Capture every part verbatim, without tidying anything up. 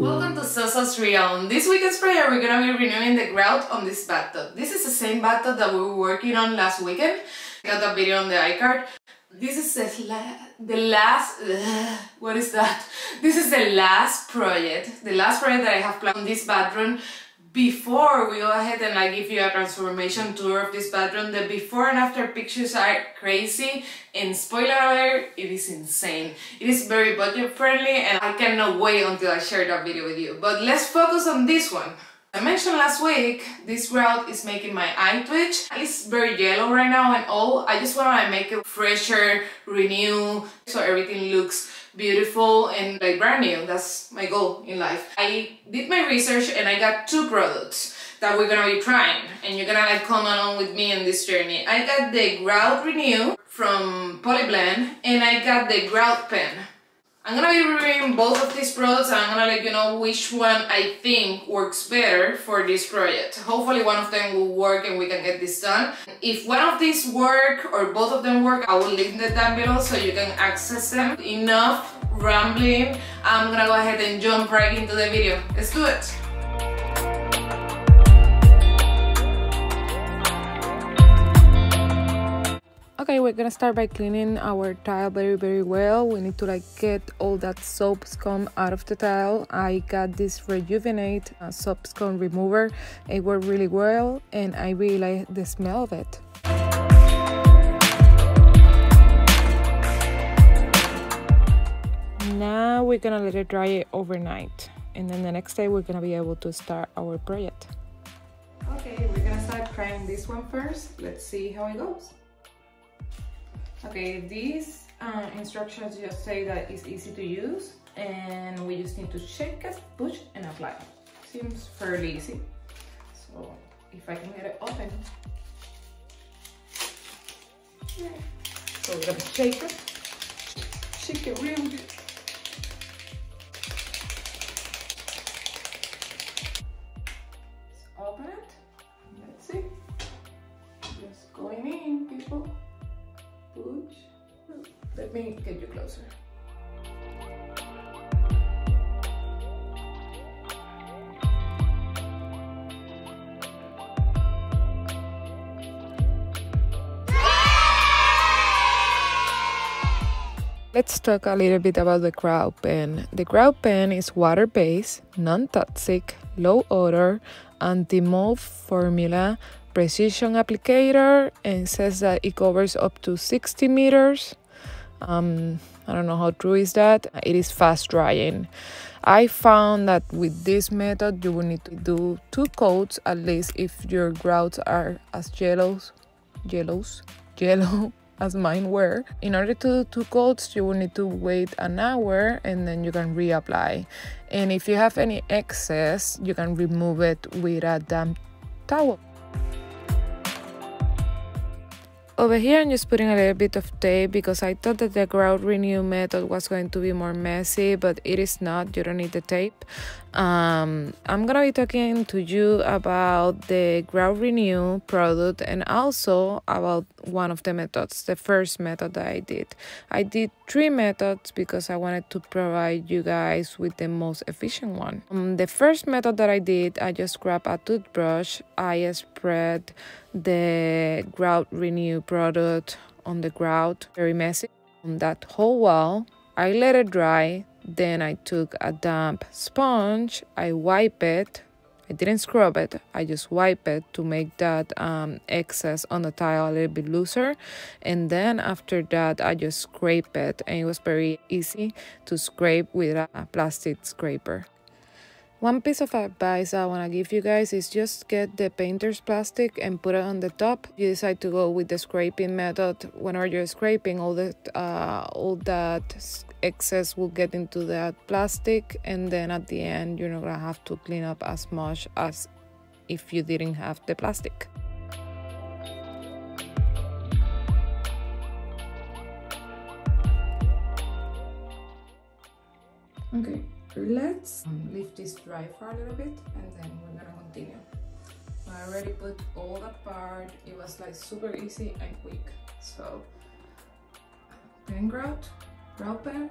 Welcome to soSo's Real. This weekend's prayer we're gonna be renewing the grout on this bathtub. This is the same bathtub that we were working on last weekend. Got that video on the iCard. This is the, the last, uh, what is that? This is the last project, the last project that I have planned on this bathroom. Before we go ahead and I give you a transformation tour of this bathroom, the before and after pictures are crazy, and spoiler alert, it is insane. It is very budget friendly and I cannot wait until I share that video with you. But let's focus on this one. I mentioned last week, this grout is making my eye twitch. It's very yellow right now and all. I just want to make it fresher, renew, so everything looks beautiful and like brand new. That's my goal in life. I did my research and I got two products that we're gonna be trying, and you're gonna like come along with me in this journey. I got the Grout Renew from Polyblend and I got the Grout Pen. I'm gonna be reviewing both of these products and I'm gonna let you know which one I think works better for this project. Hopefully one of them will work and we can get this done. If one of these work or both of them work, I will link them down below so you can access them. Enough rambling, I'm gonna go ahead and jump right into the video. Let's do it! Okay, we're gonna start by cleaning our tile very very well. We need to like get all that soap scum out of the tile. I got this Rejuvenate uh, Soap Scum Remover. It worked really well and I really like the smell of it. Now we're gonna let it dry it overnight and then the next day we're gonna be able to start our project. Okay, we're gonna start trying this one first. Let's see how it goes. Okay, these uh, instructions just say that it's easy to use and we just need to shake it, push and apply. Seems fairly easy. So if I can get it open. Yeah. So we're gonna shake it, shake it real good. Let's open it, let's see. Just going in, people. Let me get you closer. Let's talk a little bit about the Grout Pen. The Grout Pen is water-based, non-toxic, low odor, anti-mold formula, precision applicator, and says that it covers up to sixty meters. Um, I don't know how true is that. It is fast drying. I found that with this method you will need to do two coats at least if your grouts are as yellows, yellows, yellow as mine were. In order to do two coats you will need to wait an hour and then you can reapply. And if you have any excess you can remove it with a damp towel. Over here I'm just putting a little bit of tape because I thought that the Grout Renew method was going to be more messy, but it is not. You don't need the tape. Um, I'm gonna be talking to you about the Grout Renew product and also about one of the methods, the first method that I did. I did three methods because I wanted to provide you guys with the most efficient one. Um, the first method that I did, I just grabbed a toothbrush, I spread the Grout Renew product on the grout, very messy, on that whole wall. I let it dry, then I took a damp sponge, I wipe it, I didn't scrub it, I just wipe it to make that um, excess on the tile a little bit looser, and then after that I just scrape it, and it was very easy to scrape with a plastic scraper. One piece of advice I want to give you guys is just get the painter's plastic and put it on the top. If you decide to go with the scraping method, whenever you're scraping, all that, uh, all that excess will get into that plastic, and then at the end you're not going to have to clean up as much as if you didn't have the plastic. Okay. Let's leave this dry for a little bit and then we're gonna continue. I already put all that part, it was like super easy and quick. So pen grout, grout pen,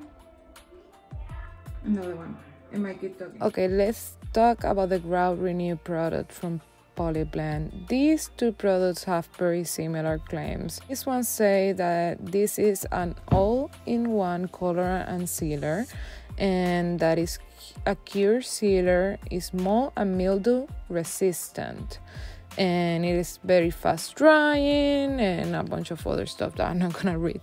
another one. It might get doggy. Okay, let's talk about the Grout Renew product from Polyblend. These two products have very similar claims. This one says that this is an all-in-one color and sealer, and that is a cure sealer, is mold and mildew resistant, and it is very fast drying, and a bunch of other stuff that I'm not gonna read.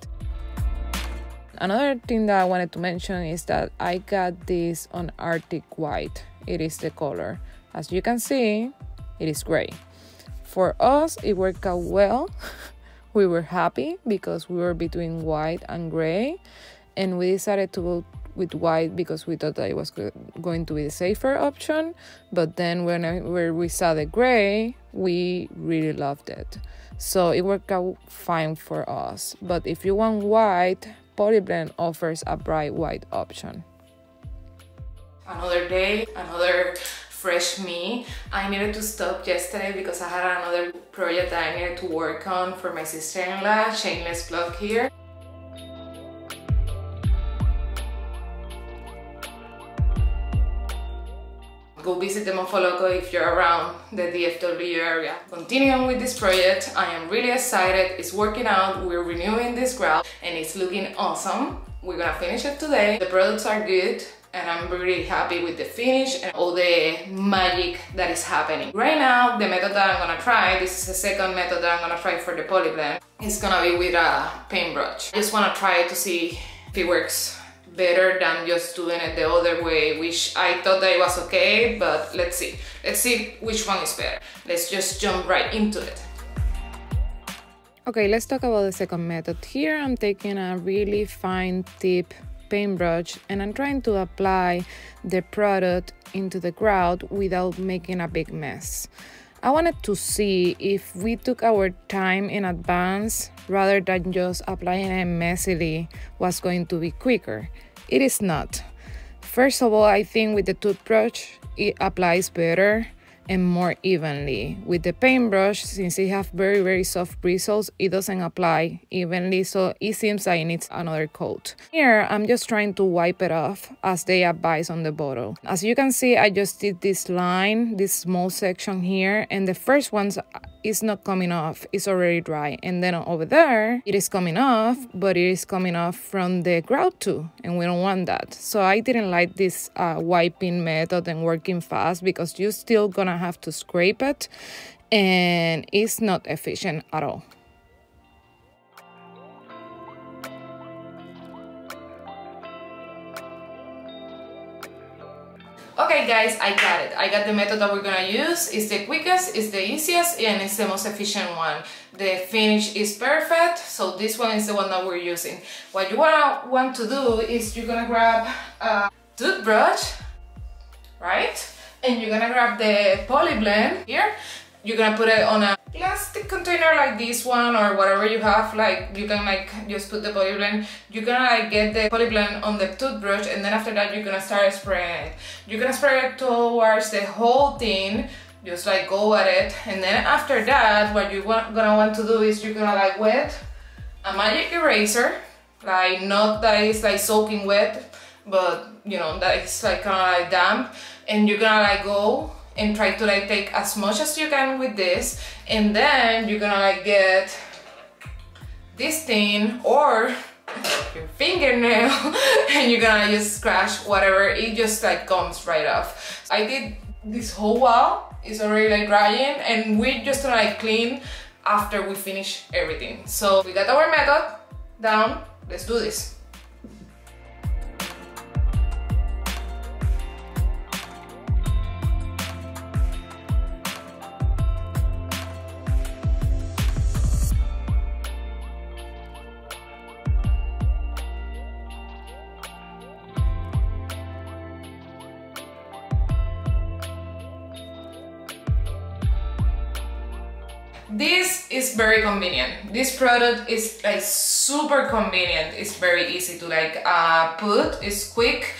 Another thing that I wanted to mention is that I got this on Artic White. It is the color, as you can see. It is great. For us, it worked out well. We were happy because we were between white and gray, and we decided to go with white because we thought that it was going to be the safer option. But then when I, where we saw the gray, we really loved it. So it worked out fine for us. But if you want white, Polyblend offers a bright white option. Another day, another fresh me. I needed to stop yesterday because I had another project that I needed to work on for my sister-in-law. Shameless plug here. Go visit the Mofo Loco if you're around the D F W area. Continuing with this project, I am really excited. It's working out. We're renewing this grout and it's looking awesome. We're gonna finish it today. The products are good, and I'm really happy with the finish and all the magic that is happening. Right now, the method that I'm gonna try, this is the second method that I'm gonna try for the Polyblend, it's gonna be with a paintbrush. I just wanna try to see if it works better than just doing it the other way, which I thought that it was okay, but let's see. Let's see which one is better. Let's just jump right into it. Okay, let's talk about the second method. Here I'm taking a really fine tip paintbrush and I'm trying to apply the product into the grout without making a big mess. I wanted to see if we took our time in advance rather than just applying it messily was going to be quicker. It is not. First of all, I think with the toothbrush it applies better and more evenly. With the paintbrush, since it has very very soft bristles, it doesn't apply evenly, so it seems like it needs another coat. Here I'm just trying to wipe it off as they advise on the bottle. As you can see, I just did this line, this small section here, and the first one's is not coming off, it's already dry, and then over there it is coming off, but it is coming off from the grout too, and we don't want that. So I didn't like this uh, wiping method and working fast because you're still gonna have to scrape it, and it's not efficient at all. Okay guys, I got it. I got the method that we're gonna use. It's the quickest, it's the easiest, and it's the most efficient one. The finish is perfect, so this one is the one that we're using. What you wanna want to do is you're gonna grab a toothbrush, right? And you're gonna grab the Polyblend here. You're gonna put it on a plastic container like this one or whatever you have, like you can like just put the Polyblend. You're gonna like get the Polyblend on the toothbrush, and then after that you're gonna start spraying it. You're gonna spray it towards the whole thing, just like go at it, and then after that what you're gonna want to do is you're gonna like wet a magic eraser, like not that it's like soaking wet, but you know that it's like kind of like damp, and you're gonna like go and try to like take as much as you can with this, and then you're gonna like get this thing or your fingernail and you're gonna just scratch whatever, it just like comes right off. I did this whole wall, it's already like drying, and we're just gonna like clean after we finish everything. So we got our method down, let's do this. This is very convenient. This product is like super convenient. It's very easy to like uh, put, it's quick.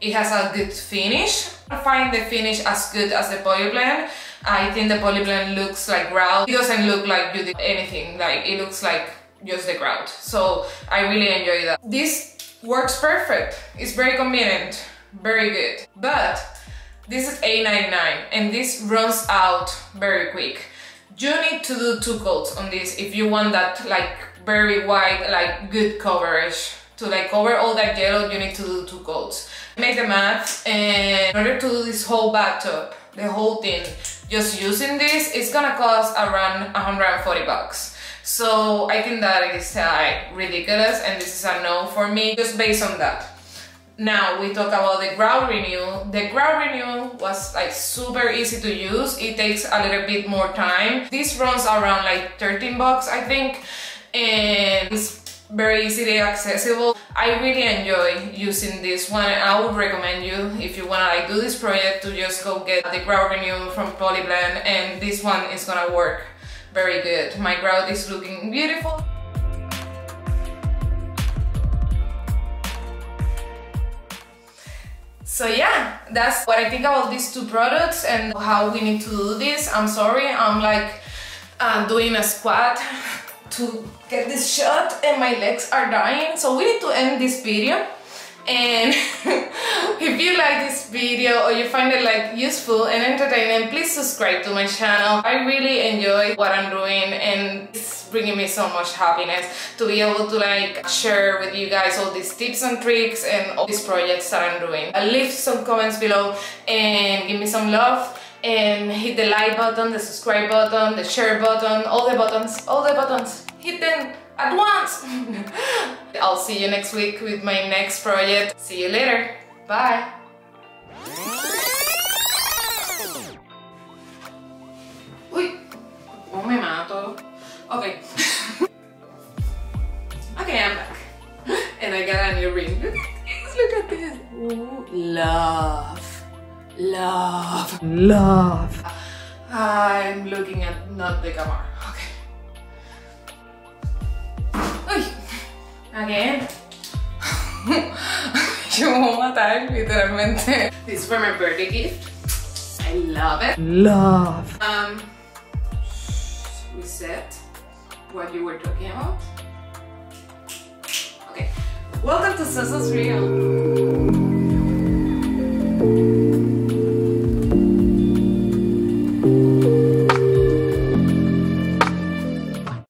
It has a good finish. I find the finish as good as the Polyblend. I think the Polyblend looks like grout. It doesn't look like you did anything. Like it looks like just the grout. So I really enjoy that. This works perfect. It's very convenient, very good. But this is eight ninety-nine and this runs out very quick. You need to do two coats on this if you want that like very wide, like good coverage. To like cover all that yellow, you need to do two coats. Make the math, and in order to do this whole bathtub, the whole thing, just using this, it's gonna cost around one hundred forty bucks. So I think that is uh, ridiculous, and this is a no for me, just based on that. Now we talk about the Grout Renew. The Grout Renew was like super easy to use. It takes a little bit more time. This runs around like thirteen bucks, I think, and it's very easily accessible. I really enjoy using this one. I would recommend you, if you wanna like do this project, to just go get the Grout Renew from Polyblend, and this one is gonna work very good. My grout is looking beautiful. So yeah, that's what I think about these two products and how we need to do this. I'm sorry, I'm like uh, doing a squat to get this shot and my legs are dying, so we need to end this video. And if you like this video or you find it like useful and entertaining, please subscribe to my channel. I really enjoy what I'm doing, and it's bringing me so much happiness to be able to like share with you guys all these tips and tricks and all these projects that I'm doing. I'll leave some comments below and give me some love. And hit the like button, the subscribe button, the share button, all the buttons, all the buttons, hit them at once. I'll see you next week with my next project. See you later. Bye. Uy, no me mato. Okay. Okay, I'm back. And I got a new ring. Look at this, look at this. Ooh, love. Love, love. I'm looking at not the camera. Okay. Uy. Again. Yo me voy a matar, literalmente. This is for my birthday gift. I love it. Love. Um. We said what you were talking about. Okay. Welcome to soSo's Real.